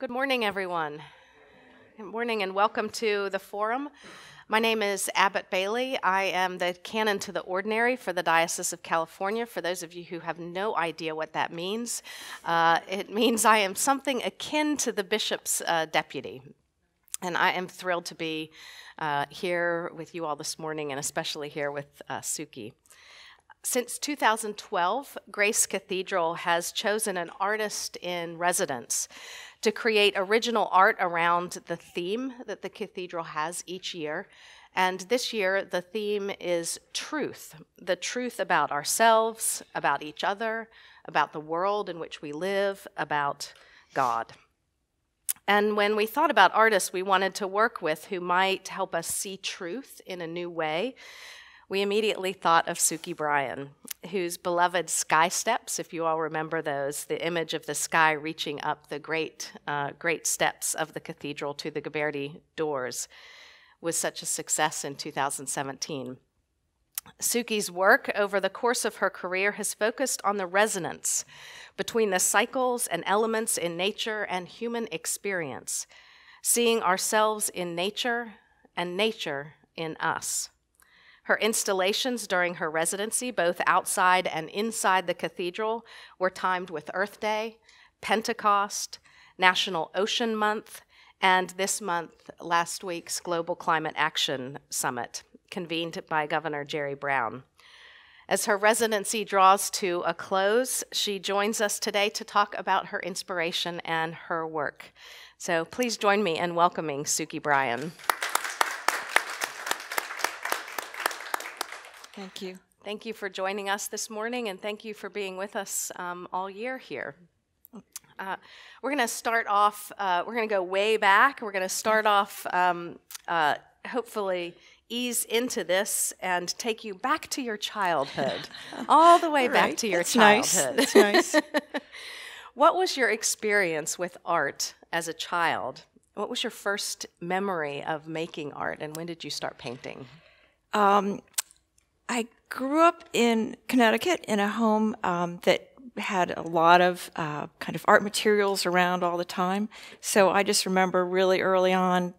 Good morning, everyone. Good morning and welcome to the forum. My name is Abbott Bailey. I am the Canon to the Ordinary for the Diocese of California. For those of you who have no idea what that means, it means I am something akin to the bishop's deputy. And I am thrilled to be here with you all this morning, and especially here with Sukey. Since 2012, Grace Cathedral has chosen an artist in residence to create original art around the theme that the cathedral has each year. And this year, the theme is truth, the truth about ourselves, about each other, about the world in which we live, about God. And when we thought about artists we wanted to work with who might help us see truth in a new way, we immediately thought of Sukey Bryan, whose beloved sky steps, if you all remember those, the image of the sky reaching up the great steps of the cathedral to the Ghiberti doors, was such a success in 2017. Sukey's work over the course of her career has focused on the resonance between the cycles and elements in nature and human experience, seeing ourselves in nature and nature in us. Her installations during her residency, both outside and inside the cathedral, were timed with Earth Day, Pentecost, National Ocean Month, and this month, last week's Global Climate Action Summit, convened by Governor Jerry Brown. As her residency draws to a close, she joins us today to talk about her inspiration and her work. So please join me in welcoming Sukey Bryan. Thank you. Thank you for joining us this morning, and thank you for being with us all year here. We're going to start off, we're going to go way back. We're going to start off, hopefully, ease into this and take you back to your childhood, all the way back to your childhood. That's nice. That's nice. What was your experience with art as a child? What was your first memory of making art, and when did you start painting? I grew up in Connecticut in a home that had a lot of kind of art materials around all the time. So I just remember really early on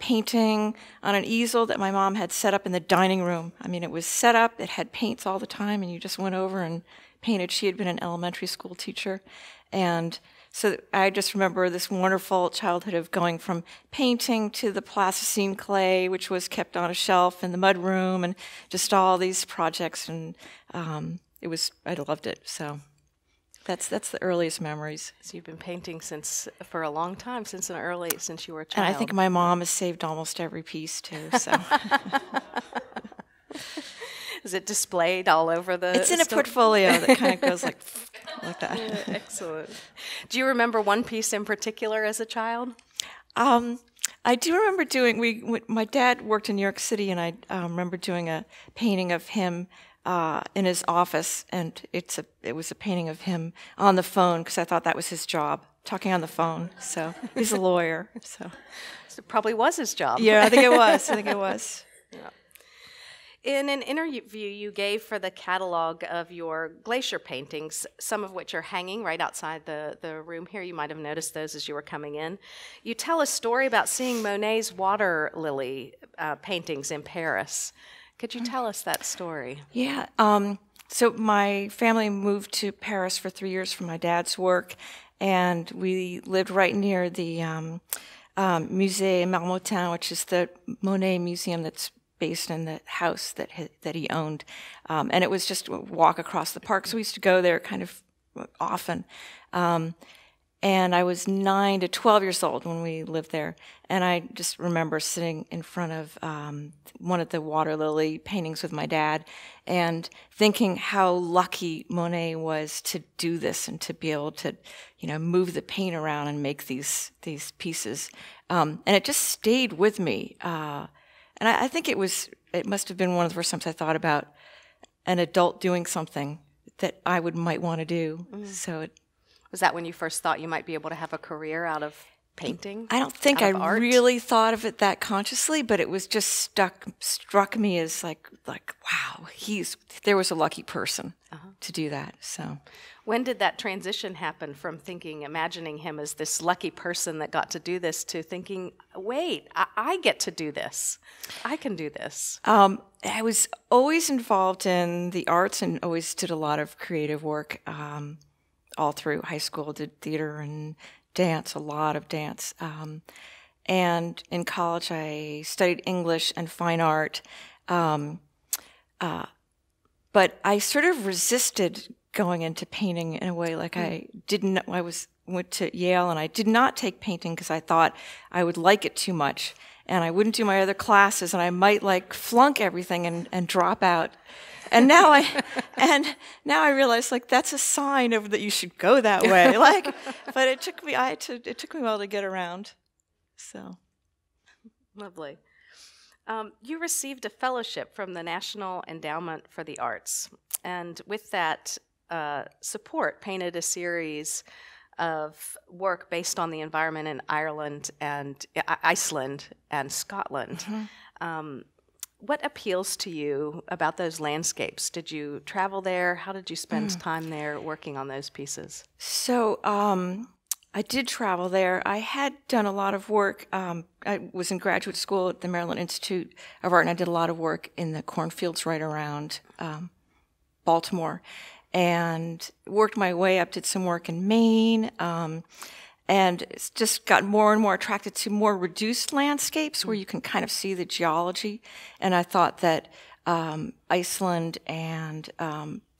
painting on an easel that my mom had set up in the dining room. I mean, it was set up, it had paints all the time, and you just went over and painted. She had been an elementary school teacher. And so I just remember this wonderful childhood of going from painting to the plasticine clay, which was kept on a shelf in the mud room, and just all these projects, and I loved it. So that's the earliest memories. So you've been painting for a long time, since you were a child. And I think my mom has saved almost every piece too. So. Is it displayed all over the... It's in a portfolio that kind of goes like that. Yeah, excellent. Do you remember one piece in particular as a child? I do remember my dad worked in New York City, and I remember doing a painting of him in his office, and it was a painting of him on the phone, because I thought that was his job, talking on the phone. So he's a lawyer. So it probably was his job. Yeah, I think it was. I think it was. Yeah. In an interview you gave for the catalog of your glacier paintings, some of which are hanging right outside the room here, you might have noticed those as you were coming in, you tell a story about seeing Monet's water lily paintings in Paris. Could you tell us that story? Yeah. So my family moved to Paris for 3 years for my dad's work, and we lived right near the Musée Marmottan, which is the Monet museum that's based in the house that he owned, and it was just a walk across the park. So we used to go there kind of often. And I was 9 to 12 years old when we lived there, and I just remember sitting in front of one of the water lily paintings with my dad, and thinking how lucky Monet was to do this and to be able to, you know, move the paint around and make these pieces. And it just stayed with me. And I think it must have been one of the first times I thought about an adult doing something that I might want to do. Mm. So was that when you first thought you might be able to have a career out of painting? I don't think I really thought of it that consciously, but it was just struck me as like wow, there was a lucky person to do that. So when did that transition happen from thinking, imagining him as this lucky person that got to do this, to thinking, wait, I get to do this, I can do this? I was always involved in the arts and always did a lot of creative work all through high school. Did theater and dance, a lot of dance. And in college, I studied English and fine art. But I sort of resisted going into painting in a way, like I didn't. I went to Yale, and I did not take painting because I thought I would like it too much, and I wouldn't do my other classes, and I might like flunk everything and drop out. And now I realize, like, that's a sign of that you should go that way. Like, but it took me it took me a while to get around. So lovely. You received a fellowship from the National Endowment for the Arts, and with that support, painted a series of work based on the environment in Ireland and Iceland and Scotland. Mm-hmm. What appeals to you about those landscapes? Did you travel there? How did you spend time there working on those pieces? So I did travel there. I had done a lot of work. I was in graduate school at the Maryland Institute of Art, and I did a lot of work in the cornfields right around Baltimore, and worked my way up, did some work in Maine, and just got more and more attracted to more reduced landscapes where you can kind of see the geology. And I thought that Iceland and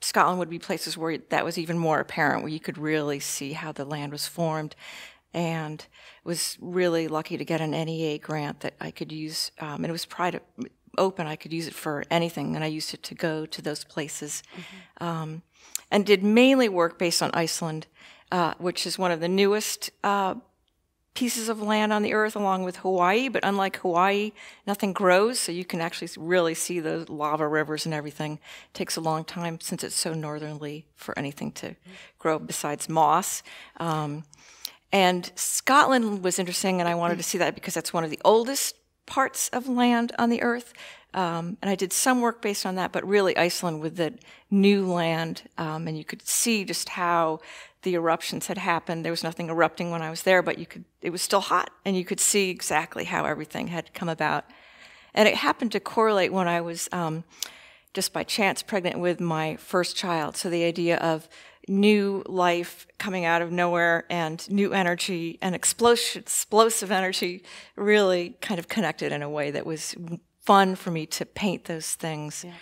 Scotland would be places where that was even more apparent, where you could really see how the land was formed. And was really lucky to get an NEA grant that I could use, and it was private, open, I could use it for anything, and I used it to go to those places. And did mainly work based on Iceland, which is one of the newest pieces of land on the earth, along with Hawaii. But unlike Hawaii, nothing grows, so you can actually really see the lava rivers and everything. It takes a long time, since it's so northerly, for anything to grow besides moss. And Scotland was interesting, and I wanted to see that because that's one of the oldest parts of land on the earth. And I did some work based on that, but really Iceland with the new land. And you could see just how the eruptions had happened. There was nothing erupting when I was there, but you could, it was still hot, and you could see exactly how everything had come about. And it happened to correlate when I was just by chance pregnant with my first child. So the idea of new life coming out of nowhere and new energy and explosive energy really kind of connected in a way that was fun for me to paint those things. Yeah.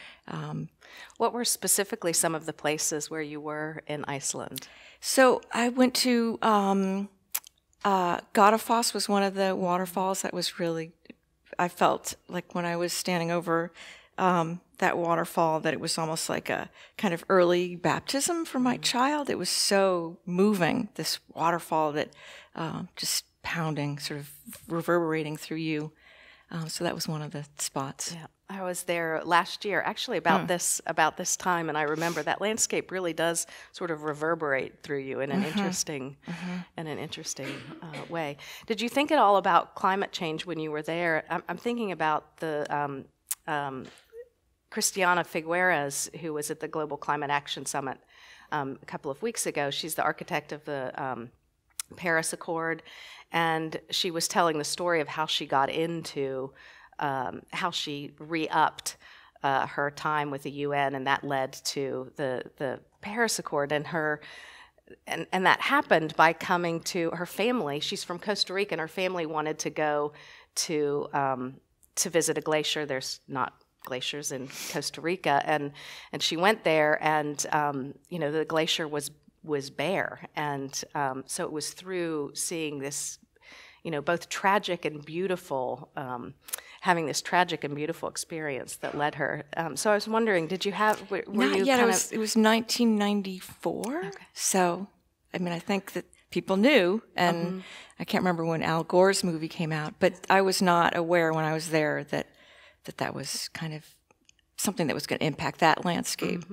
What were specifically some of the places where you were in Iceland? So I went to Godafoss was one of the waterfalls that was really, I felt like when I was standing over that waterfall, that it was almost like a kind of early baptism for my child. It was so moving, this waterfall that just pounding, sort of reverberating through you. So that was one of the spots. Yeah, I was there last year, actually, about this time, and I remember that landscape really does sort of reverberate through you in an interesting way. Did you think at all about climate change when you were there? I'm thinking about the Christiana Figueres, who was at the Global Climate Action Summit a couple of weeks ago. She's the architect of the Paris Accord, and she was telling the story of how she got into, how she re-upped her time with the UN, and that led to the Paris Accord, and her, and that happened by coming to her family. She's from Costa Rica, and her family wanted to go to visit a glacier. There's not glaciers in Costa Rica, and she went there, and you know, the glacier was bare, and so it was through seeing this, you know, both tragic and beautiful, having this tragic and beautiful experience that led her. So I was wondering, did you have? It was 1994. Okay. So, I mean, I think that people knew, and I can't remember when Al Gore's movie came out, but I was not aware when I was there that was kind of something that was going to impact that landscape.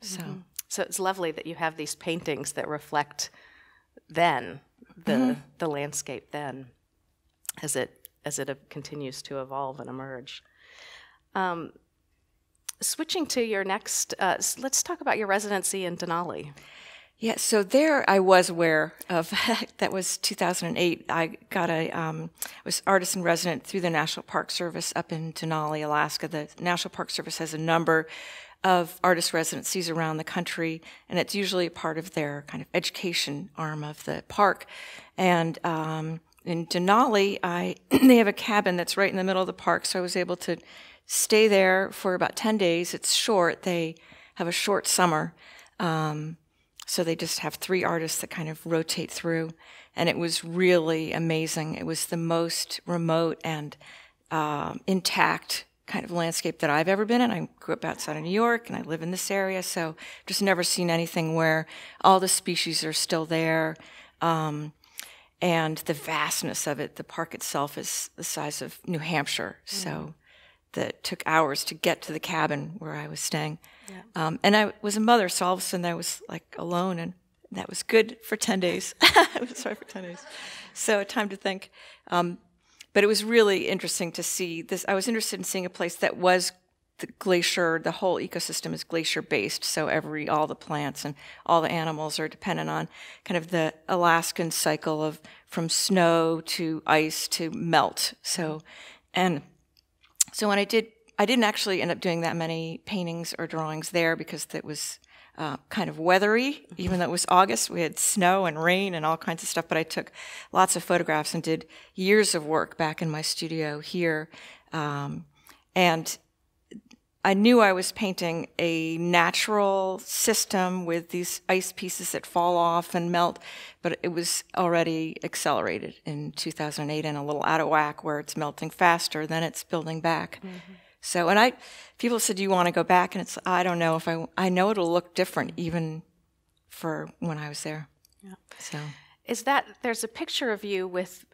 So it's lovely that you have these paintings that reflect then the landscape then as it continues to evolve and emerge. Switching to your next, let's talk about your residency in Denali. Yeah, so there I was aware of, that was 2008. I got was artist in resident through the National Park Service up in Denali, Alaska. The National Park Service has a number of artist residencies around the country, and it's usually a part of their kind of education arm of the park. And in Denali, they have a cabin that's right in the middle of the park, so I was able to stay there for about 10 days. It's short. They have a short summer. So they just have 3 artists that kind of rotate through. And it was really amazing. It was the most remote and intact kind of landscape that I've ever been in. I grew up outside of New York, and I live in this area, so just never seen anything where all the species are still there. And the vastness of it, the park itself is the size of New Hampshire. Mm-hmm. So that took hours to get to the cabin where I was staying. Yeah. And I was a mother, so all of a sudden I was like alone, and that was good for 10 days. It was hard for 10 days. So time to think. But it was really interesting to see this. I was interested in seeing a place that was the glacier, the whole ecosystem is glacier-based, so all the plants and all the animals are dependent on kind of the Alaskan cycle of from snow to ice to melt. So when I didn't actually end up doing that many paintings or drawings there because it was kind of weathery. Even though it was August, we had snow and rain and all kinds of stuff, but I took lots of photographs and did years of work back in my studio here. And I knew I was painting a natural system with these ice pieces that fall off and melt, but it was already accelerated in 2008 and a little out of whack where it's melting faster than it's building back. Mm-hmm. So, and people said, do you want to go back? And it's, I don't know if I know it'll look different even for when I was there. Yeah. So. There's a picture of you with,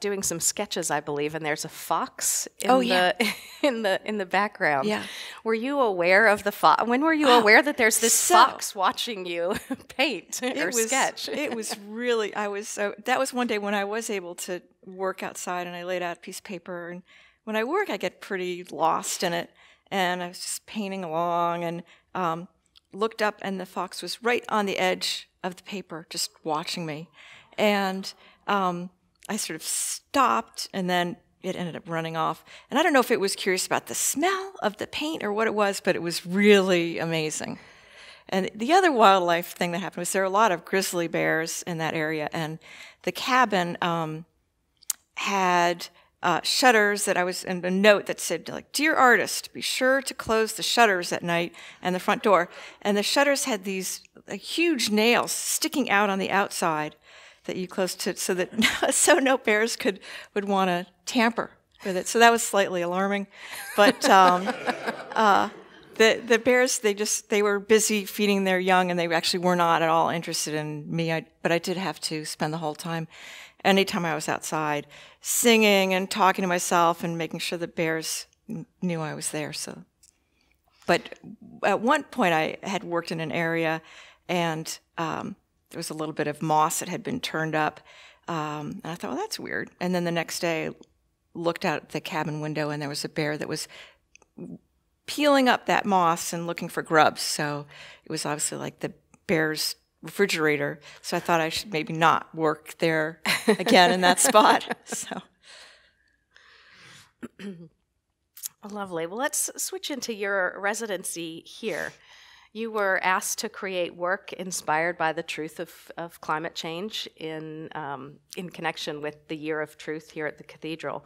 doing some sketches, I believe, and there's a fox in the background. Yeah. Were you aware of the fox? When were you aware that there's this fox watching you paint sketch? It was really, that was one day when I was able to work outside, and I laid out a piece of paper, and when I work I get pretty lost in it, and I was just painting along and looked up, and the fox was right on the edge of the paper just watching me, and I sort of stopped, and then it ended up running off. And I don't know if it was curious about the smell of the paint or what it was, but it was really amazing. And the other wildlife thing that happened was there were a lot of grizzly bears in that area, and the cabin had shutters that and a note that said, like, "Dear artist, be sure to close the shutters at night and the front door." And the shutters had these huge nails sticking out on the outside that you closed to, so no bears would want to tamper with it. So that was slightly alarming, but the bears, they were busy feeding their young, and they actually were not at all interested in me. But I did have to spend the whole time, anytime I was outside, singing and talking to myself and making sure the bears knew I was there. So, but at one point I had worked in an area, and there was a little bit of moss that had been turned up, and I thought, well, that's weird. And then the next day, I looked out the cabin window, and there was a bear that was peeling up that moss and looking for grubs. So it was obviously like the bear's refrigerator. So I thought I should maybe not work there again in that spot. So lovely. Well, let's switch into your residency here. You were asked to create work inspired by the truth of climate change in connection with the Year of Truth here at the Cathedral.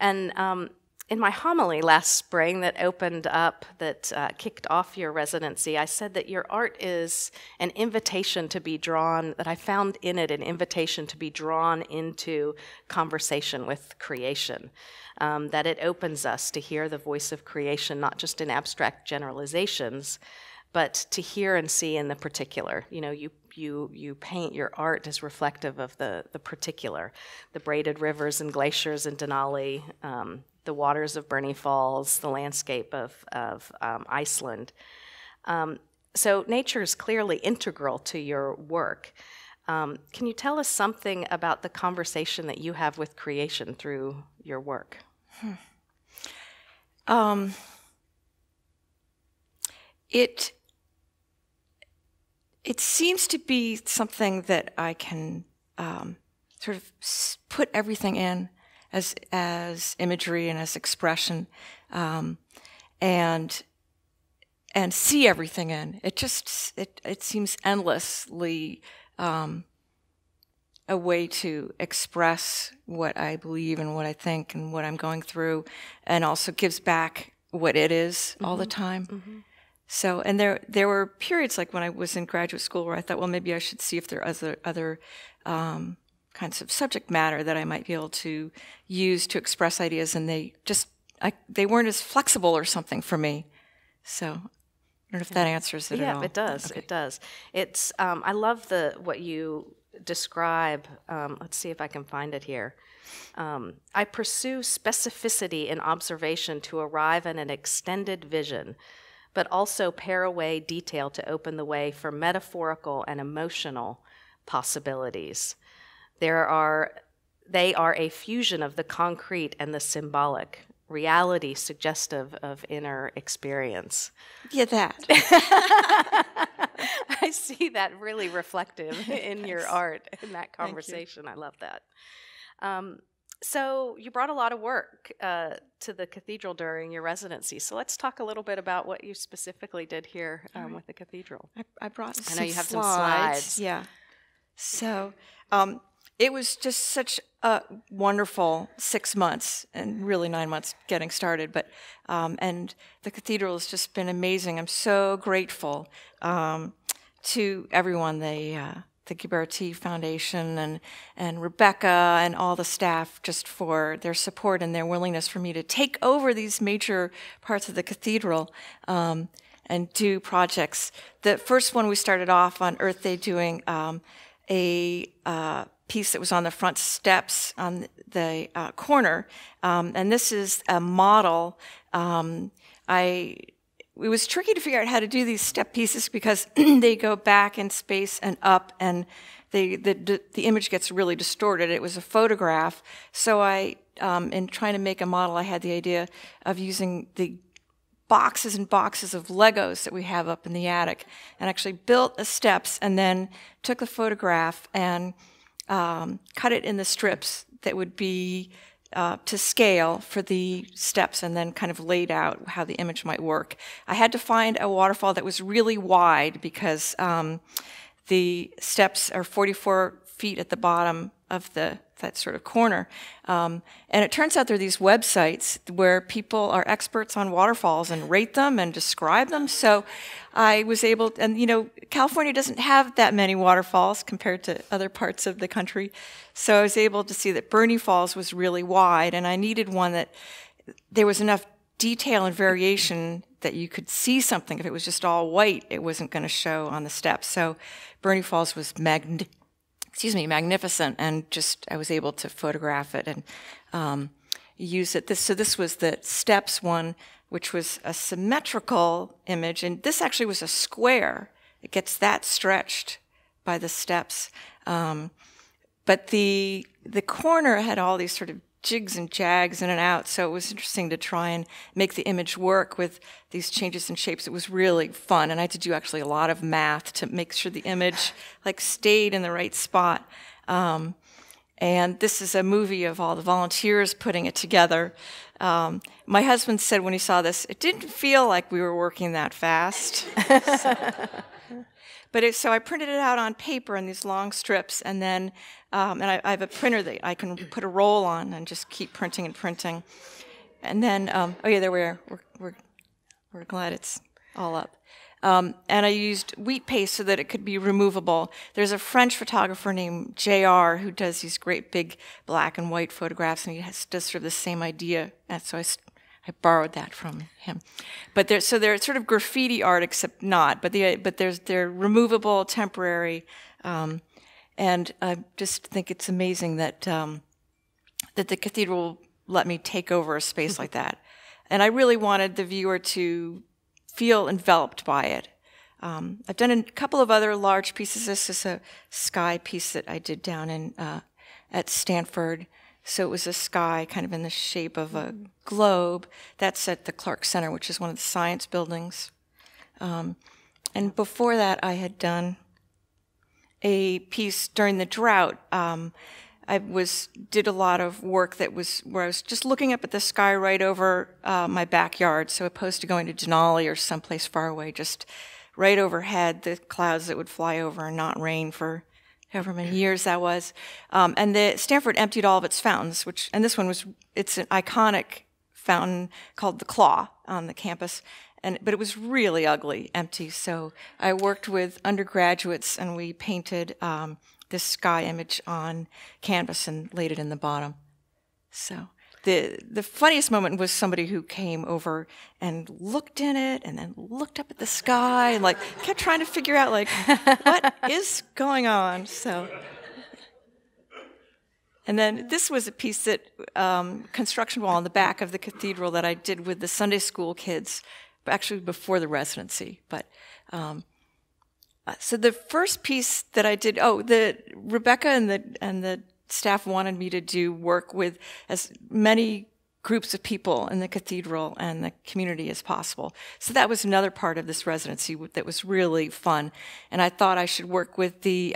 And in my homily last spring that kicked off your residency, I said that your art is an invitation to be drawn, that I found in it an invitation to be drawn into conversation with creation. That it opens us to hear the voice of creation, not just in abstract generalizations, but to hear and see in the particular. You know, you paint your art as reflective of the particular, the braided rivers and glaciers in Denali, the waters of Burney Falls, the landscape of Iceland. So nature is clearly integral to your work. Can you tell us something about the conversation that you have with creation through your work? It seems to be something that I can sort of put everything in as imagery and as expression, and see everything in. It seems endlessly a way to express what I believe and what I think and what I'm going through, and also gives back what it is all the time. So, and there were periods like when I was in graduate school where I thought, well, maybe I should see if there are other kinds of subject matter that I might be able to use to express ideas, and they weren't as flexible or something for me. So. I don't know if that answers it at all. Yeah, it does. Okay. It does. It's I love what you describe. Let's see if I can find it here. I pursue specificity in observation to arrive at an extended vision, but also pare away detail to open the way for metaphorical and emotional possibilities. They are a fusion of the concrete and the symbolic. Reality suggestive of inner experience. Yeah, that. I see that really reflective in your art, in that conversation. I love that. So you brought a lot of work to the cathedral during your residency. So let's talk a little bit about what you specifically did here with the cathedral. I brought some slides. I know you have some slides. Yeah. So it was just such a wonderful 6 months, and really 9 months getting started, but and the cathedral has just been amazing. I'm so grateful to everyone, the Ghiberti Foundation and Rebecca and all the staff, just for their support and their willingness for me to take over these major parts of the cathedral and do projects. The first one, we started off on Earth Day doing a piece that was on the front steps on the corner, and this is a model. It was tricky to figure out how to do these step pieces because they go back in space and up, and the image gets really distorted. It was a photograph, so I, in trying to make a model, I had the idea of using the boxes and boxes of Legos that we have up in the attic, and actually built the steps, and then took the photograph and cut it in the strips that would be to scale for the steps, and then kind of laid out how the image might work. I had to find a waterfall that was really wide because the steps are 44 feet at the bottom of that sort of corner. And it turns out there are these websites where people are experts on waterfalls and rate them and describe them. So I was able, and you know, California doesn't have that many waterfalls compared to other parts of the country. So I was able to see that Burney Falls was really wide, and I needed one that there was enough detail and variation that you could see something. If it was just all white, it wasn't going to show on the steps. So Burney Falls was magnificent, and just I was able to photograph it and use it. So this was the steps one, which was a symmetrical image, and this actually was a square. It gets that stretched by the steps, but the corner had all these sort of jigs and jags in and out. So it was interesting to try and make the image work with these changes in shapes. It was really fun, and I had to do actually a lot of math to make sure the image like stayed in the right spot. And this is a movie of all the volunteers putting it together. My husband said when he saw this, it didn't feel like we were working that fast. So I printed it out on paper in these long strips, and then I have a printer that I can put a roll on and just keep printing and printing. And then, oh yeah, there we are. We're glad it's all up. And I used wheat paste so that it could be removable. There's a French photographer named J.R. who does these great big black and white photographs, and he does sort of the same idea. And so I borrowed that from him. But they're sort of graffiti art, except not. But they're removable, temporary, and I just think it's amazing that that the cathedral let me take over a space like that. And I really wanted the viewer to feel enveloped by it. I've done a couple of other large pieces. This is a sky piece that I did down in at Stanford. So it was a sky kind of in the shape of a globe. That's at the Clark Center, which is one of the science buildings. And before that, I had done a piece during the drought. I did a lot of work that was where I was just looking up at the sky right over my backyard. So opposed to going to Denali or someplace far away, just right overhead, the clouds that would fly over and not rain for however many years that was. And Stanford emptied all of its fountains, and this one was, it's an iconic fountain called the Claw on the campus. But it was really ugly, empty. So I worked with undergraduates, and we painted this sky image on canvas and laid it in the bottom. So the funniest moment was somebody who came over and looked in it, and then looked up at the sky, and like kept trying to figure out like what is going on. So. And then this was a piece that construction wall on the back of the cathedral that I did with the Sunday school kids. Actually before the residency, but so the first piece that I did, Rebecca and the staff wanted me to do work with as many groups of people in the cathedral and the community as possible. So that was another part of this residency that was really fun, and I thought I should work with the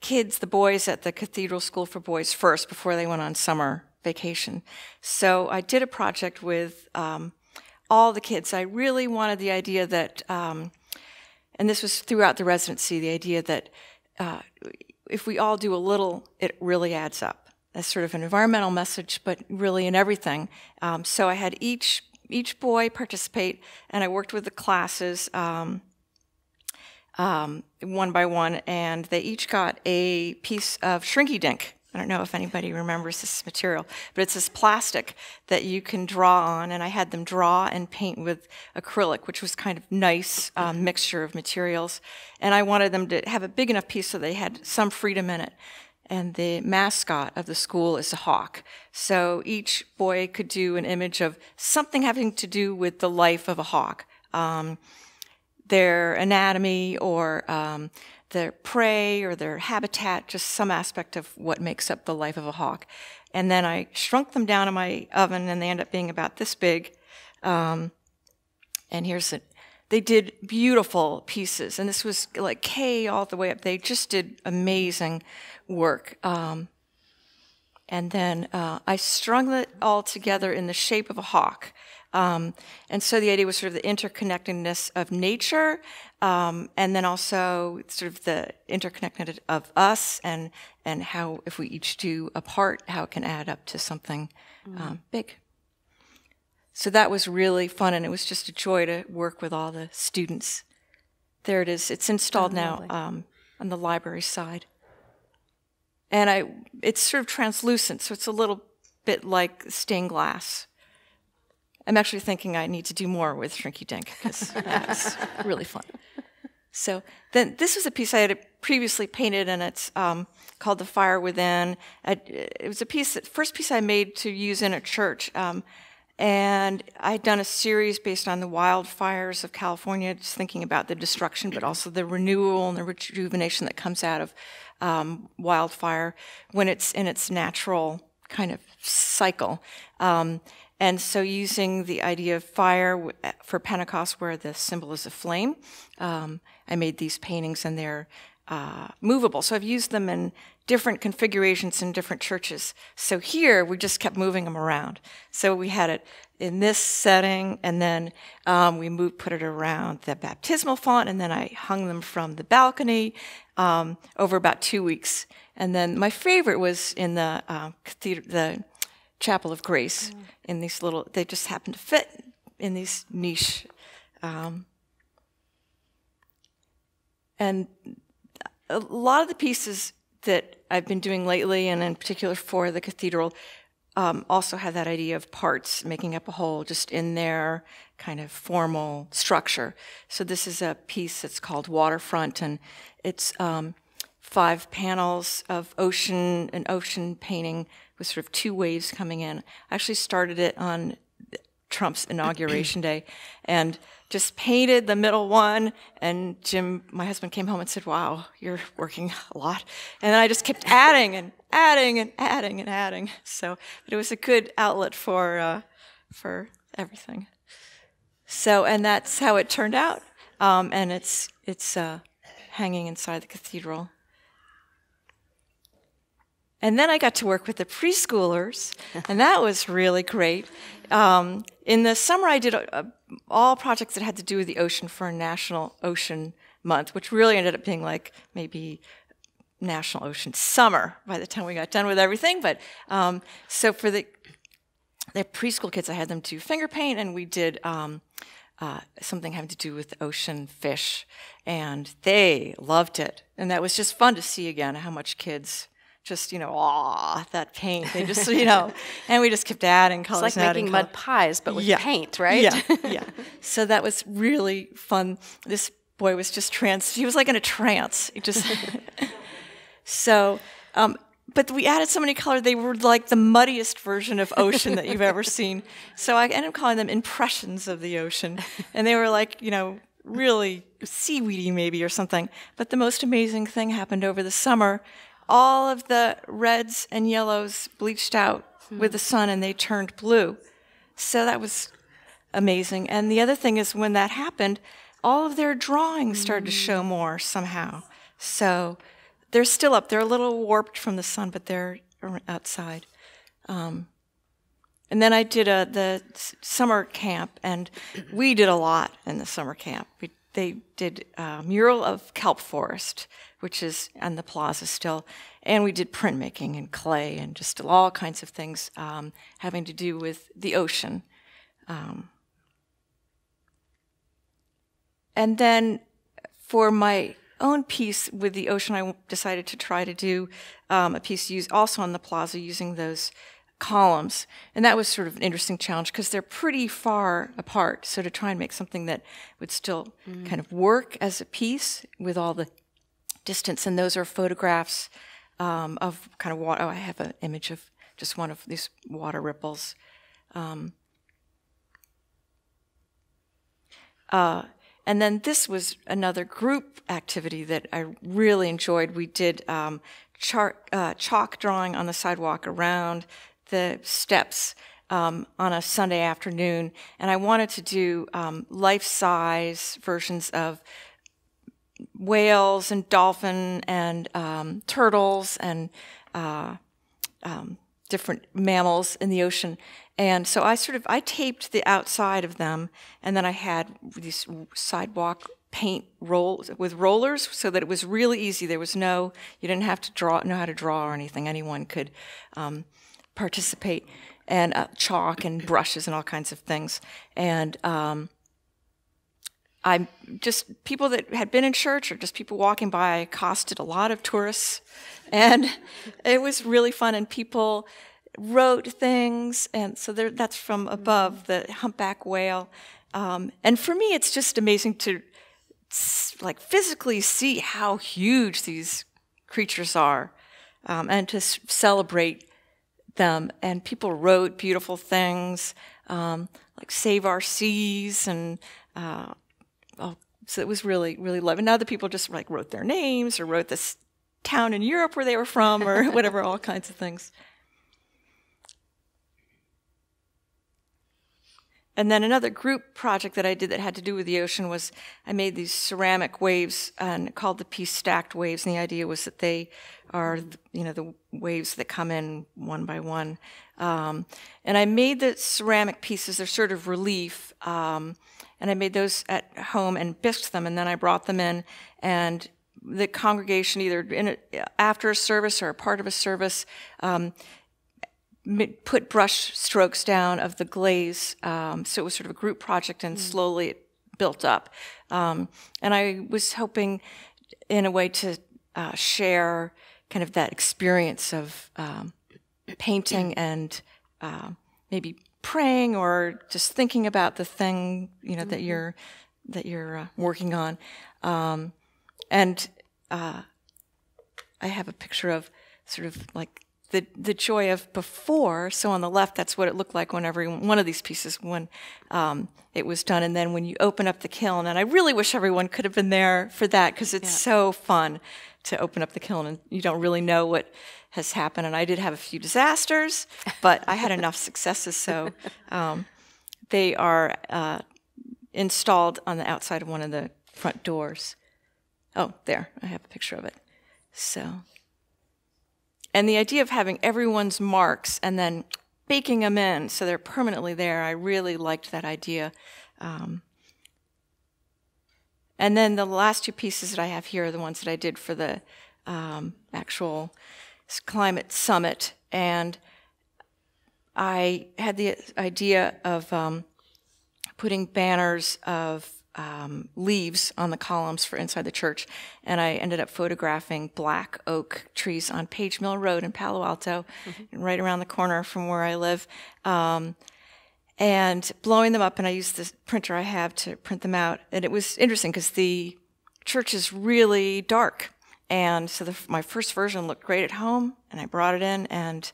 kids, the boys at the Cathedral School for Boys first before they went on summer vacation. So I did a project with all the kids. I really wanted the idea that, and this was throughout the residency, the idea that if we all do a little, it really adds up. That's sort of an environmental message, but really in everything. So I had each boy participate, and I worked with the classes one by one, and they each got a piece of Shrinky Dink. I don't know if anybody remembers this material, but it's this plastic that you can draw on, and I had them draw and paint with acrylic, which was kind of nice mixture of materials. And I wanted them to have a big enough piece so they had some freedom in it. And the mascot of the school is a hawk. So each boy could do an image of something having to do with the life of a hawk, their anatomy or their prey or their habitat, just some aspect of what makes up the life of a hawk. And then I shrunk them down in my oven, and they end up being about this big. And here's it. They did beautiful pieces, and this was like K all the way up. They just did amazing work. And then I strung it all together in the shape of a hawk. And so the idea was sort of the interconnectedness of nature, and then also sort of the interconnectedness of us, and how if we each do a part, how it can add up to something big. So that was really fun, and it was just a joy to work with all the students. There it is. It's installed now on the library side. And it's sort of translucent, so it's a little bit like stained glass. I'm actually thinking I need to do more with Shrinky Dink, because that was really fun. So then this was a piece I had previously painted, and it's called The Fire Within. It was a piece, the first piece I made to use in a church. And I'd done a series based on the wildfires of California, just thinking about the destruction, but also the renewal and the rejuvenation that comes out of wildfire when it's in its natural kind of cycle. And so using the idea of fire for Pentecost, where the symbol is a flame, I made these paintings, and they're movable. So I've used them in different configurations in different churches. So here, we just kept moving them around. So we had it in this setting, and then we put it around the baptismal font, and then I hung them from the balcony over about 2 weeks. And then my favorite was in the the Chapel of Grace, in these little, they just happen to fit in these niche. And a lot of the pieces that I've been doing lately, and in particular for the cathedral, also have that idea of parts making up a whole, just in their kind of formal structure. So this is a piece that's called Waterfront, and it's 5 panels of ocean, an ocean painting with sort of 2 waves coming in. I actually started it on Trump's inauguration day, and just painted the middle one. And Jim, my husband, came home and said, "Wow, you're working a lot." And then I just kept adding and adding and adding and adding. So, but it was a good outlet for everything. So, and that's how it turned out. And it's hanging inside the cathedral. And then I got to work with the preschoolers, and that was really great. In the summer, I did all projects that had to do with the ocean for National Ocean Month, which really ended up being like maybe National Ocean Summer by the time we got done with everything. But so for the preschool kids, I had them do finger paint, and we did something having to do with ocean fish, and they loved it. And that was just fun to see again how much kids just, you know, ah, that paint. They just, you know, and we just kept adding colors. It's like making mud pies, but with paint, right? Yeah, yeah. So that was really fun. This boy was just trance. He was like in a trance. He just so, but we added so many colors. They were like the muddiest version of ocean that you've ever seen. So I ended up calling them impressions of the ocean, and they were like, you know, really seaweedy maybe or something. But the most amazing thing happened over the summer. All of the reds and yellows bleached out with the sun, and they turned blue. So that was amazing. And the other thing is, when that happened, all of their drawings started to show more somehow. So they're still up. They're a little warped from the sun, but they're outside. And then I did the summer camp, and we did a lot in the summer camp. They did a mural of kelp forest, which is on the plaza still. And we did printmaking and clay and just all kinds of things having to do with the ocean. And then for my own piece with the ocean, I decided to try to do a piece also on the plaza using those columns. And that was sort of an interesting challenge because they're pretty far apart. So to try and make something that would still kind of work as a piece with all the distance. And those are photographs of kind of water. Oh, I have an image of just one of these water ripples. And then this was another group activity that I really enjoyed. We did chalk drawing on the sidewalk around the steps on a Sunday afternoon, and I wanted to do life-size versions of whales and dolphin and turtles and different mammals in the ocean. And so I taped the outside of them, and then I had these sidewalk paint rolls with rollers so that it was really easy. There was no, you didn't have to know how to draw or anything. Anyone could participate, and chalk and brushes and all kinds of things. And I just people that had been in church or just people walking by, I accosted a lot of tourists, and it was really fun. And people wrote things, and so that's from above the humpback whale. And for me, it's just amazing to like physically see how huge these creatures are, and to celebrate them. And people wrote beautiful things like "Save Our Seas" and oh, so it was really, really lovely. And other people just like wrote their names or wrote this town in Europe where they were from or whatever, all kinds of things. And then another group project that I did that had to do with the ocean was I made these ceramic waves and called the piece "Stacked Waves." And the idea was that they are, you know, the waves that come in one by one. And I made the ceramic pieces. They're sort of relief. And I made those at home and bisqued them. And then I brought them in, and the congregation, either after a service or a part of a service, put brush strokes down of the glaze, so it was sort of a group project, and slowly it built up. And I was hoping, in a way, to share kind of that experience of painting and maybe praying or just thinking about the thing, you know, that you're working on. And I have a picture of sort of like the joy of before. So on the left, that's what it looked like when every one of these pieces, when it was done. And then when you open up the kiln, and I really wish everyone could have been there for that, because it's so fun to open up the kiln, and you don't really know what has happened. And I did have a few disasters, but I had enough successes. So they are installed on the outside of one of the front doors. Oh, there, I have a picture of it. So. And the idea of having everyone's marks and then baking them in so they're permanently there, I really liked that idea. And then the last two pieces that I have here are the ones that I did for the actual climate summit. And I had the idea of putting banners of leaves on the columns for inside the church, and I ended up photographing black oak trees on Page Mill Road in Palo Alto, right around the corner from where I live, and blowing them up. And I used the printer I have to print them out, and it was interesting because the church is really dark, and so my first version looked great at home, and I brought it in, and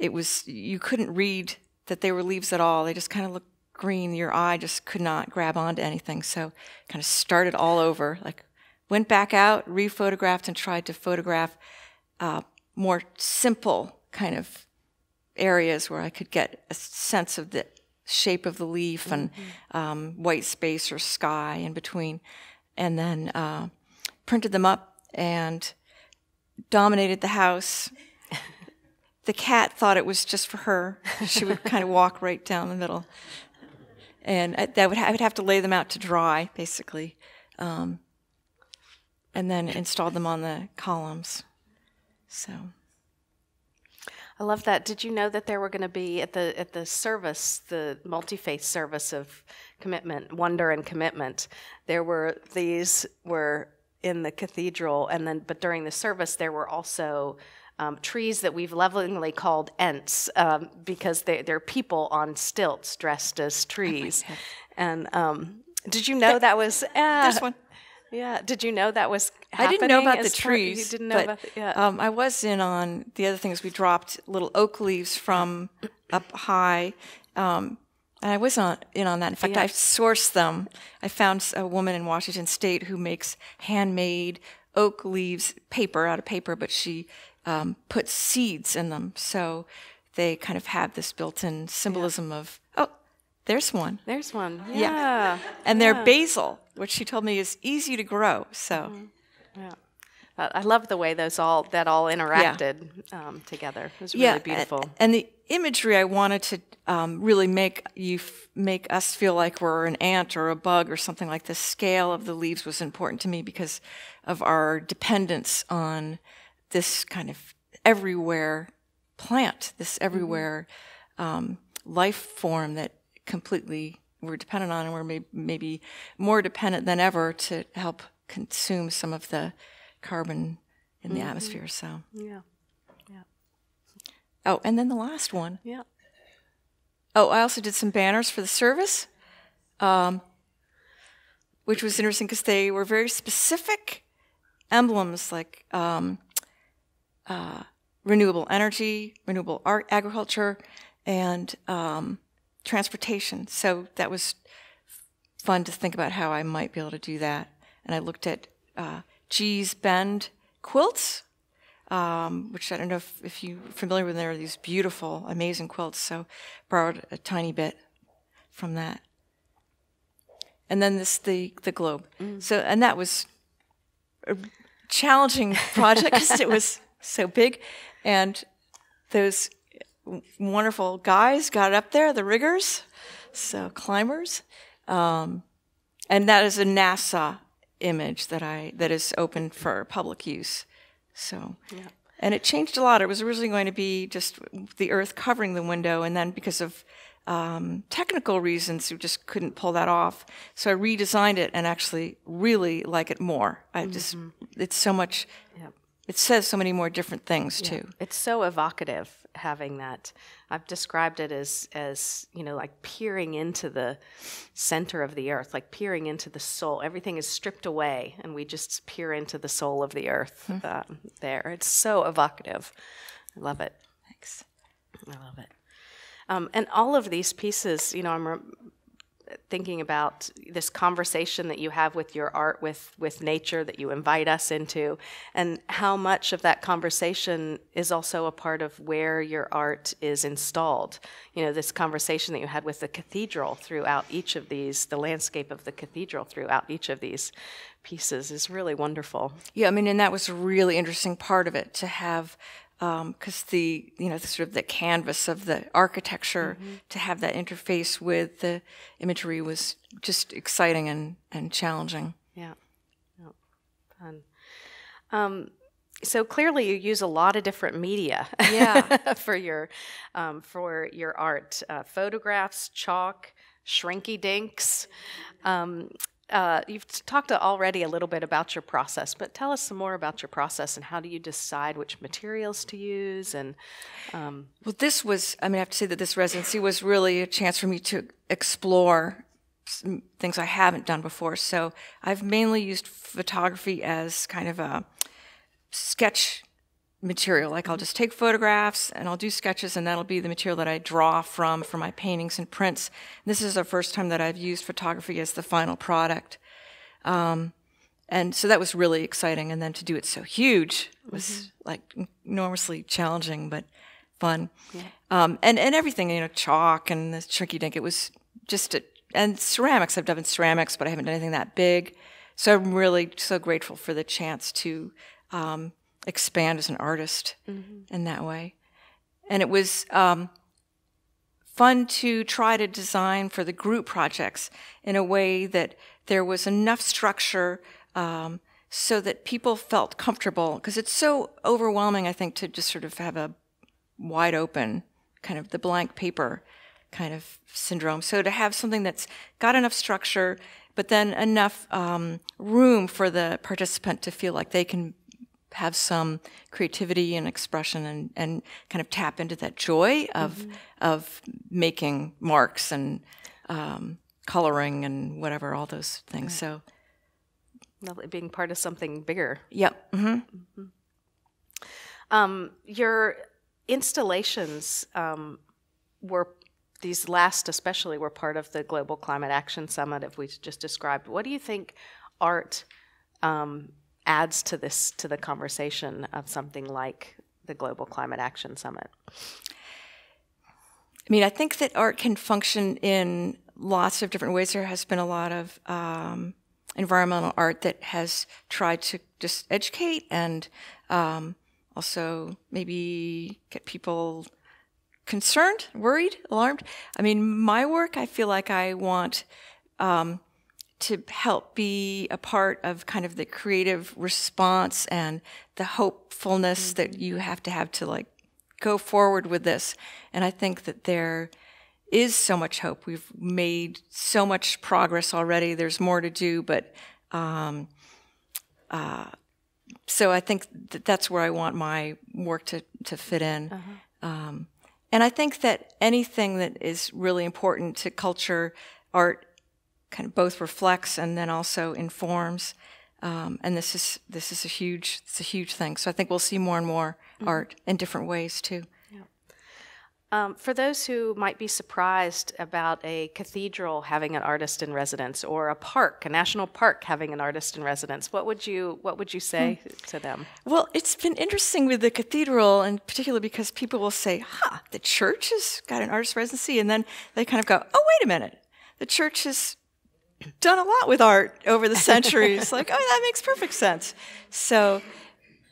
it was, you couldn't read that they were leaves at all. They just kind of looked green. Your eye just could not grab onto anything, so kind of started all over, like went back out, re-photographed, and tried to photograph more simple kind of areas where I could get a sense of the shape of the leaf and white space or sky in between, and then printed them up and dominated the house. The cat thought it was just for her. She would kind of walk right down the middle. And I would have to lay them out to dry, basically, and then install them on the columns. So I love that. Did you know that there were going to be at the service, the multi-faith service of commitment, wonder and commitment? There were in the cathedral, and then but during the service there were also trees that we've lovingly called Ents, because they're people on stilts dressed as trees. Oh, and did you know that was this one? Yeah. Did you know that was happening? I didn't know about the trees. You didn't know about the, I was in on the other things. We dropped little oak leaves from up high, and I was in on that. In fact, I sourced them. I found a woman in Washington State who makes handmade oak leaves paper out of paper, but she put seeds in them, so they kind of have this built-in symbolism of, oh, there's one. There's one. Yeah. And they're basil, which she told me is easy to grow. So, I love the way those all interacted together. It was really beautiful. And the imagery I wanted to really make us feel like we're an ant or a bug or something like this. Scale of the leaves was important to me because of our dependence on this kind of everywhere plant, this everywhere life form that completely we're dependent on, and we're maybe more dependent than ever to help consume some of the carbon in the atmosphere. So oh, and then the last one. Oh, I also did some banners for the service, which was interesting because they were very specific emblems, like renewable energy, renewable art, agriculture, and transportation. So that was fun to think about how I might be able to do that. And I looked at Gee's Bend quilts, which I don't know if you're familiar with. There are these beautiful, amazing quilts. So borrowed a tiny bit from that. And then this the globe. So, and that was a challenging project because it was so big, and those wonderful guys got up there, the riggers, so climbers, and that is a NASA image that is open for public use. So, and it changed a lot. It was originally going to be just the Earth covering the window, and then because of technical reasons, we just couldn't pull that off. So I redesigned it, and actually really like it more. I just, it's so much it says so many more different things too. It's so evocative having that. I've described it as you know, like peering into the center of the earth, like peering into the soul. Everything is stripped away, and we just peer into the soul of the earth there. It's so evocative. I love it. Thanks. I love it. And all of these pieces, you know, I'm thinking about this conversation that you have with your art, with nature, that you invite us into, and how much of that conversation is also a part of where your art is installed. You know, this conversation that you had with the cathedral throughout each of these, the landscape of the cathedral throughout each of these pieces is really wonderful. Yeah, I mean, and that was a really interesting part of it, to have, because the, you know, the sort of the canvas of the architecture, to have that interface with the imagery was just exciting and challenging. Yeah. Oh, fun. So clearly you use a lot of different media for your art. Photographs, chalk, Shrinky Dinks. You've talked already a little bit about your process, but tell us some more about your process and how do you decide which materials to use? And well, this was, I mean, I have to say that this residency was really a chance for me to explore some things I haven't done before. So I've mainly used photography as kind of a sketch material. Like I'll just take photographs and I'll do sketches, and that'll be the material that I draw from for my paintings and prints. This is the first time that I've used photography as the final product. And so that was really exciting. And then to do it so huge was like enormously challenging, but fun. Yeah. And everything, you know, chalk and the Shrinky Dink, it was just, and ceramics. I've done ceramics, but I haven't done anything that big. So I'm really so grateful for the chance to, expand as an artist in that way. And it was fun to try to design for the group projects in a way that there was enough structure so that people felt comfortable, because it's so overwhelming, I think, to just sort of have a wide open, kind of the blank paper kind of syndrome. So to have something that's got enough structure, but then enough room for the participant to feel like they can have some creativity and expression and kind of tap into that joy of making marks and coloring and whatever, all those things. So being part of something bigger. Yep. Your installations were, these last especially, were part of the Global Climate Action Summit, as we just described. What do you think art adds to this, to the conversation of something like the Global Climate Action Summit? I mean, I think that art can function in lots of different ways. There has been a lot of environmental art that has tried to just educate and also maybe get people concerned, worried, alarmed. I mean, my work, I feel like I want to help be a part of kind of the creative response and the hopefulness that you have to like go forward with this. And I think that there is so much hope. We've made so much progress already. There's more to do, but so I think that that's where I want my work to fit in. And I think that anything that is really important to culture, art kind of both reflects and then also informs, and this is a huge, it's a huge thing. So I think we'll see more and more art in different ways too. Yeah. For those who might be surprised about a cathedral having an artist in residence, or a park, a national park having an artist in residence, what would you say to them? Well, it's been interesting with the cathedral, in particular, because people will say, "Ha, the church has got an artist residency," and then they kind of go, "Oh, wait a minute, the church is." Done a lot with art over the centuries. Like, oh, that makes perfect sense. So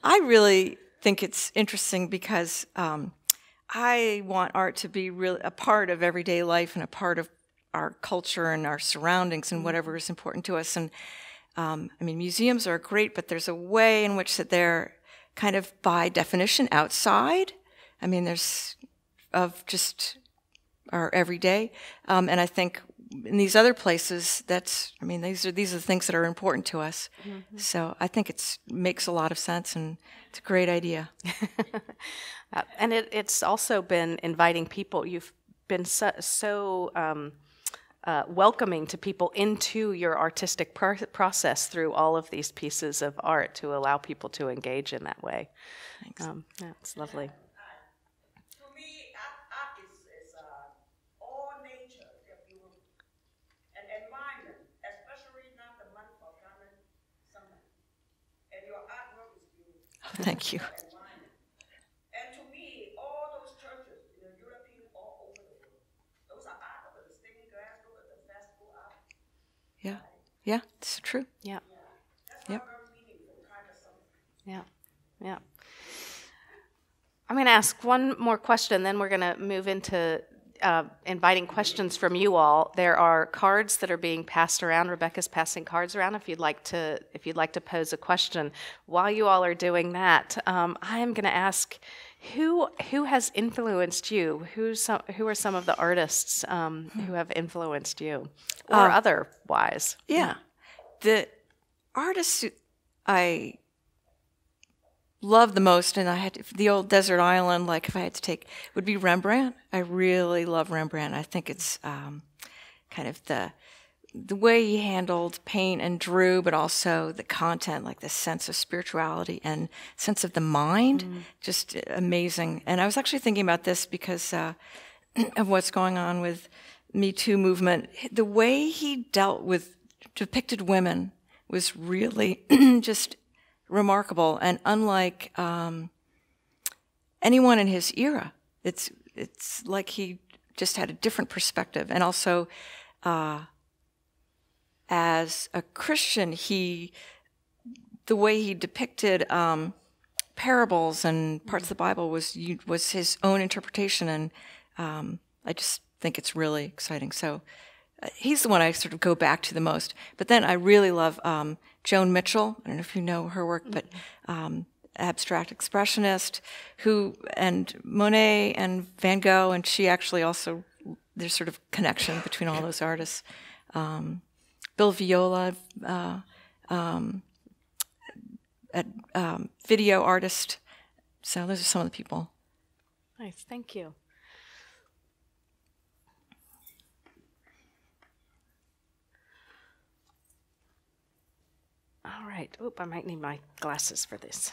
I really think it's interesting because I want art to be really a part of everyday life and a part of our culture and our surroundings and whatever is important to us. And I mean, museums are great, but there's a way in which that they're kind of by definition outside. I mean, there's of just our everyday. And I think in these other places, that's, I mean, these are the things that are important to us. Mm-hmm. So I think it makes a lot of sense, and it's a great idea. And it's also been inviting people. You've been so welcoming to people into your artistic process through all of these pieces of art to allow people to engage in that way. Thanks. Yeah, it's lovely. Thank you. And to me, all those churches, you know, European all over the world, those are art over the stained glass, over the festival art. Yeah, yeah, it's true. Yeah. Yeah. Yeah. Yeah. I'm going to ask one more question, then we're going to move into inviting questions from you all. There are cards that are being passed around. Rebecca's passing cards around. If you'd like to pose a question, while you all are doing that, I am going to ask who has influenced you. Who are some of the artists who have influenced you, or otherwise? Yeah, the artists I love the most, and I had the old desert island. Like, if I had to take, would be Rembrandt. I really love Rembrandt. I think it's kind of the way he handled paint and drew, but also the content, like the sense of spirituality and sense of the mind, just amazing. And I was actually thinking about this because of what's going on with Me Too movement. The way he dealt with depicted women was really just remarkable, and unlike anyone in his era. It's like he just had a different perspective. And also, as a Christian, the way he depicted parables and parts of the Bible was his own interpretation. And I just think it's really exciting. So he's the one I sort of go back to the most. But then I really love Joan Mitchell. I don't know if you know her work, but abstract expressionist, and Monet and Van Gogh, and she actually also, there's sort of connection between all those artists. Bill Viola, video artist. So those are some of the people. Nice, thank you. All right. Oop, I might need my glasses for this.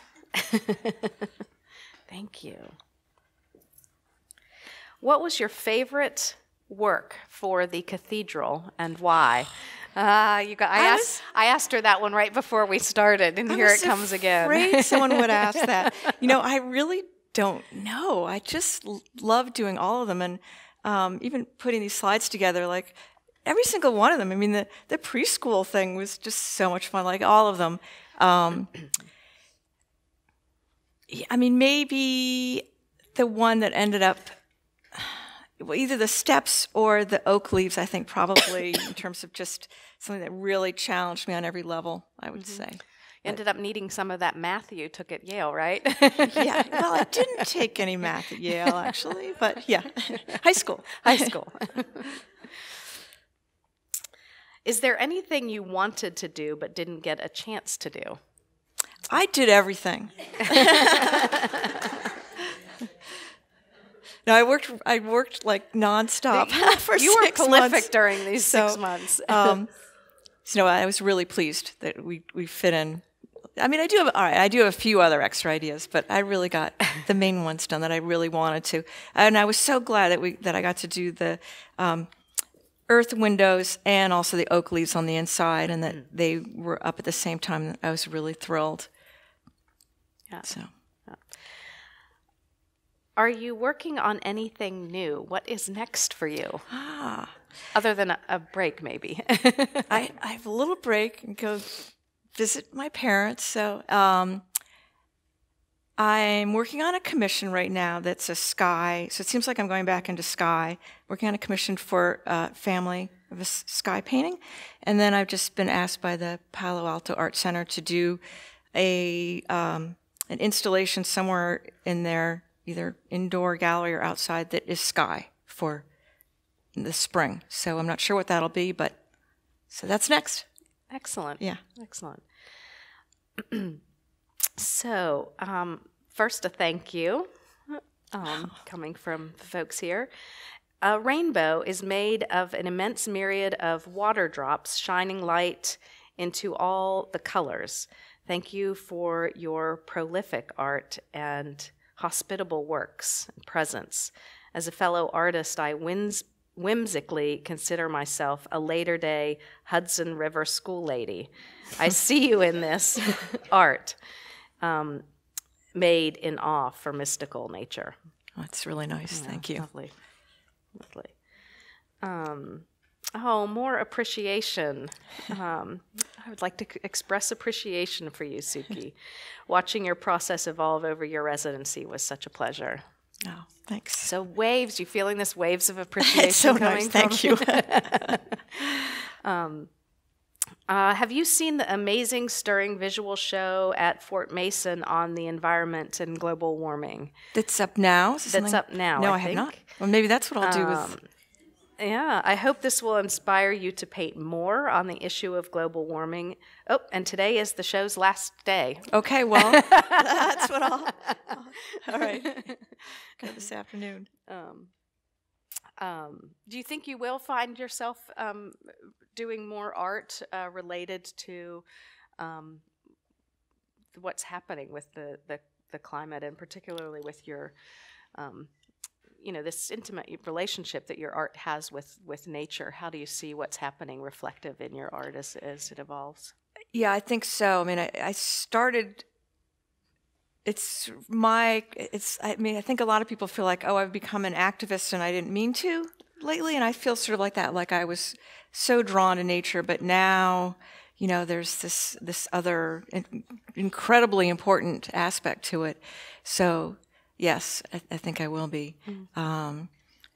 Thank you. What was your favorite work for the cathedral, and why? I asked her that one right before we started, and here it comes again. I was afraid someone would ask that. You know, I really don't know. I just love doing all of them, and even putting these slides together, like, every single one of them. I mean, the preschool thing was just so much fun, like all of them. I mean, maybe the one that ended up, well, either the steps or the oak leaves, I think, probably, in terms of just something that really challenged me on every level, I would say. Ended up needing some of that math you took at Yale, right? Yeah. Well, I didn't take any math at Yale, actually, but yeah. High school. High school. Is there anything you wanted to do but didn't get a chance to do? I did everything. No, I worked like nonstop for 6 months. You were prolific during these 6 months. So no, I was really pleased that we fit in. I mean, I do have a few other extra ideas, but I really got the main ones done that I really wanted to. And I was so glad that I got to do the earth windows and also the oak leaves on the inside, and that they were up at the same time. I was really thrilled. Yeah. So, are you working on anything new? What is next for you? Other than a break, maybe. I have a little break and go visit my parents. So I'm working on a commission right now that's a sky, so it seems like I'm going back into sky, working on a commission for family of a sky painting. And then I've just been asked by the Palo Alto Art Center to do an installation somewhere in their either indoor gallery or outside that is sky for this spring. So I'm not sure what that'll be, but so that's next. Excellent. Yeah. Excellent. So first, a thank you coming from the folks here. A rainbow is made of an immense myriad of water drops shining light into all the colors. Thank you for your prolific art and hospitable works and presence. As a fellow artist, I whimsically consider myself a later day Hudson River school lady. I see you in this art made in awe for mystical nature. That's really nice. Yeah, thank you. Lovely. Lovely. Oh, more appreciation. I would like to express appreciation for you, Sukey. Watching your process evolve over your residency was such a pleasure. Oh, thanks. So waves, you feeling this waves of appreciation? It's so coming nice, thank you. Have you seen the amazing, stirring visual show at Fort Mason on the environment and global warming? That's up now? That's up now, no, I have not. Well, maybe that's what I'll do with... Yeah, I hope this will inspire you to paint more on the issue of global warming. Oh, and today is the show's last day. Okay, well, that's what I'll all right, go this afternoon. Do you think you will find yourself doing more art related to what's happening with the climate, and particularly with your... you know, this intimate relationship that your art has with nature? How do you see what's happening reflective in your art as it evolves? Yeah, I think so. I mean, I started, I mean, I think a lot of people feel like, oh, I've become an activist and I didn't mean to lately. And I feel sort of like that, like I was so drawn to nature, but now, you know, there's this other incredibly important aspect to it. So, yes, I think I will be. Mm.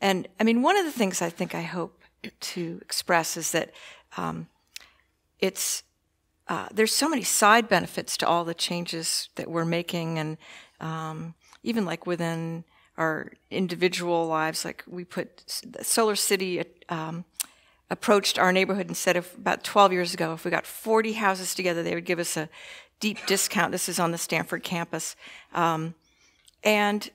And I mean, one of the things I think I hope to express is that there's so many side benefits to all the changes that we're making, and even like within our individual lives, like we put Solar City approached our neighborhood and said, if about 12 years ago, if we got 40 houses together, they would give us a deep discount. This is on the Stanford campus. And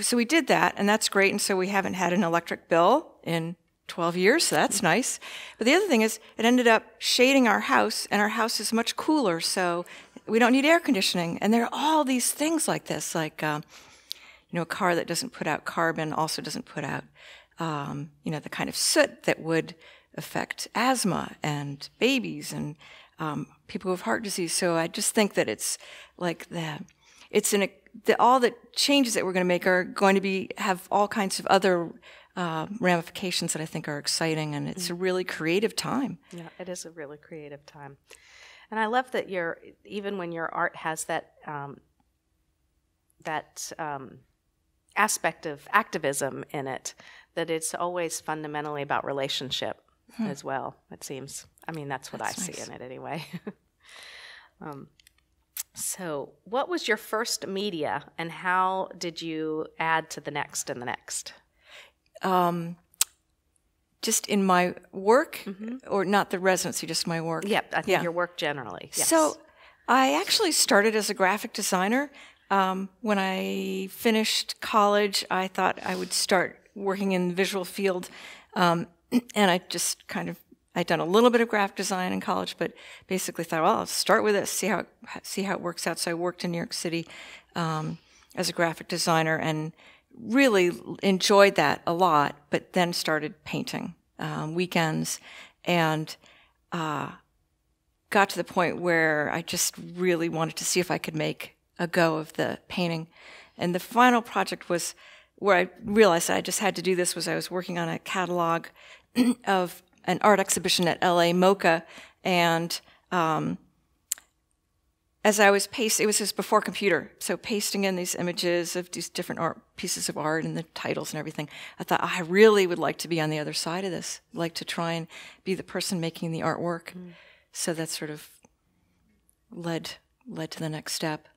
so we did that, and that's great, and so we haven't had an electric bill in 12 years, so that's nice. But the other thing is, it ended up shading our house, and our house is much cooler, so we don't need air conditioning. And there are all these things like this, like, you know, a car that doesn't put out carbon also doesn't put out, you know, the kind of soot that would affect asthma and babies and people with heart disease. So I just think that it's like the... It's all the changes that we're going to make are going to have all kinds of other ramifications that I think are exciting, and it's a really creative time. Yeah, it is a really creative time, and I love that even when your art has that aspect of activism in it, that it's always fundamentally about relationship as well. It seems. I mean, that's what I see in it anyway. So what was your first media, and how did you add to the next and the next? Just in my work, or not the residency, just my work? Yep, I think your work generally. Yes. So I actually started as a graphic designer. When I finished college, I thought I would start working in the visual field, and I just kind of... I'd done a little bit of graphic design in college, but basically thought, well, I'll start with this, see how it works out. So I worked in New York City as a graphic designer and really enjoyed that a lot, but then started painting weekends, and got to the point where I just really wanted to see if I could make a go of the painting. And the final project was where I realized I just had to do this was I was working on a catalog of an art exhibition at LA MoCA, and as I was pasting, it was just before computer, so pasting in these images of these different pieces of art and the titles and everything, I thought, I really would like to be on the other side of this, like to try and be the person making the artwork. So that sort of led to the next step.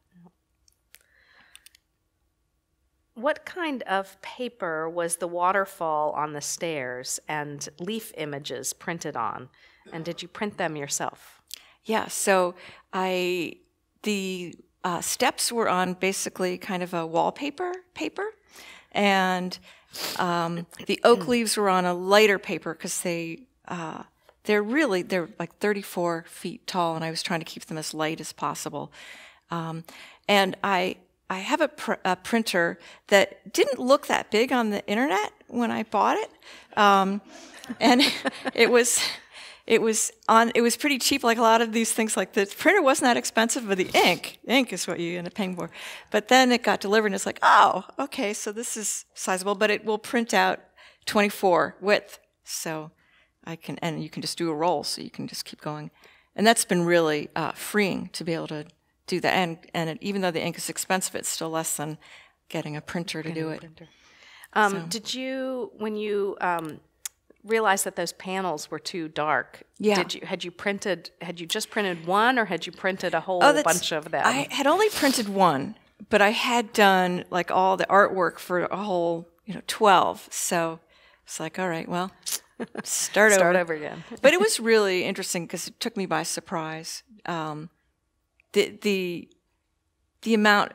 What kind of paper was the waterfall on the stairs and leaf images printed on? And did you print them yourself? Yeah, so the steps were on basically kind of a wallpaper paper, and the oak leaves were on a lighter paper because they're like 34 feet tall, and I was trying to keep them as light as possible. And I have a printer that didn't look that big on the internet when I bought it, and it was pretty cheap. Like a lot of these things, like the printer wasn't that expensive, but the ink is what you end up paying for. But then it got delivered, and it's like, oh, okay, so this is sizable, but it will print out 24 width. So I can, and you can just do a roll, so you can just keep going, and that's been really freeing to be able to do that. And it, even though the ink is expensive, it's still less than getting a printer to do it. Did you, when you realized that those panels were too dark, yeah, had you just printed one, or had you printed a whole bunch of them? I had only printed one, but I had done like all the artwork for a whole, 12. So it's like, all right, well, start over again. But it was really interesting because it took me by surprise. The amount,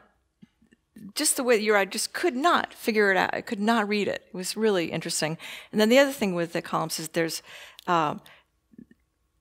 just the way I just could not figure it out. I could not read it. It was really interesting. And then the other thing with the columns is there's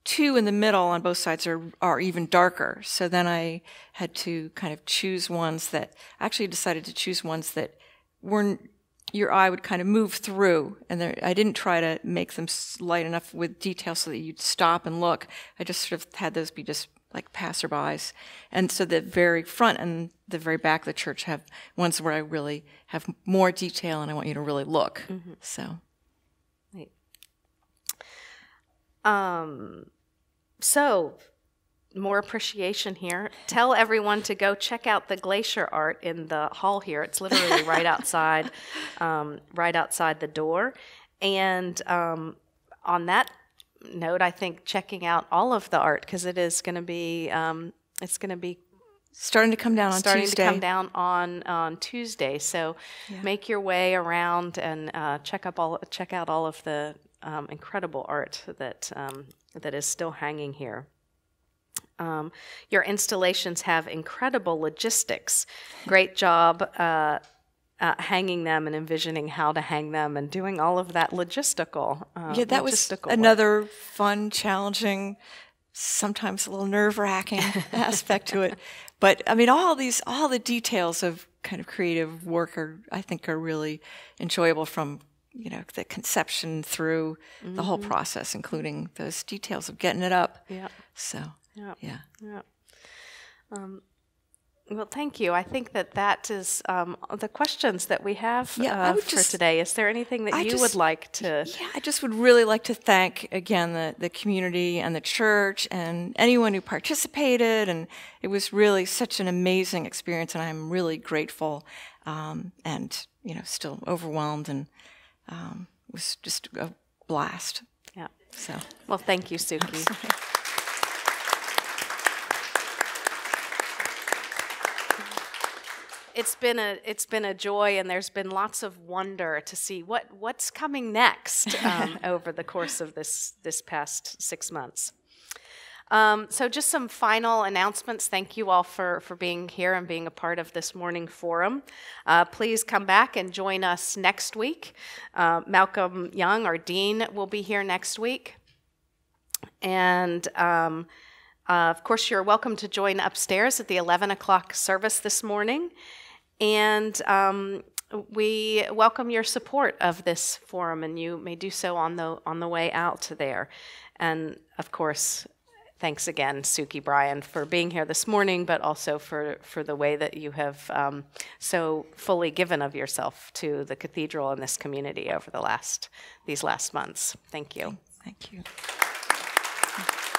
two in the middle on both sides are even darker. So then I had to kind of choose ones that, actually decided to choose ones that weren't, your eye would kind of move through, and I didn't try to make them light enough with detail so that you'd stop and look. I just sort of had those be just like passerbys. And so the very front and the very back of the church have ones where I really have more detail and I want you to really look. Mm-hmm. So, right. More appreciation here. Tell everyone to go check out the glacier art in the hall here. It's literally right outside the door. And on that note, I think checking out all of the art, because it is going to be it's going to be starting to come down on Tuesday. So yeah, make your way around and check out all of the incredible art that that is still hanging here. Your installations have incredible logistics. Great job hanging them and envisioning how to hang them and doing all of that logistical. Yeah, that was another fun, challenging, sometimes a little nerve-wracking aspect to it. But I mean, all the details of kind of creative work I think are really enjoyable, from the conception through the whole process, including those details of getting it up. Yeah. So. Yeah. Yeah. Yeah. Well, thank you. I think that is the questions that we have for today. Is there anything that you would like to? Yeah, I just would really like to thank again the community and the church and anyone who participated. And it was really such an amazing experience, and I'm really grateful and still overwhelmed, and it was just a blast. Yeah. So. Well, thank you, Sukey. It's been a joy, and there's been lots of wonder to see what's coming next over the course of this past 6 months. So just some final announcements. Thank you all for being here and being a part of this morning forum. Please come back and join us next week. Malcolm Young, our dean, will be here next week. And of course, you're welcome to join upstairs at the 11 o'clock service this morning. And we welcome your support of this forum, and you may do so on the way out there. And of course, thanks again, Sukey Bryan, for being here this morning, but also for the way that you have so fully given of yourself to the cathedral and this community over these last months. Thank you. Thank you.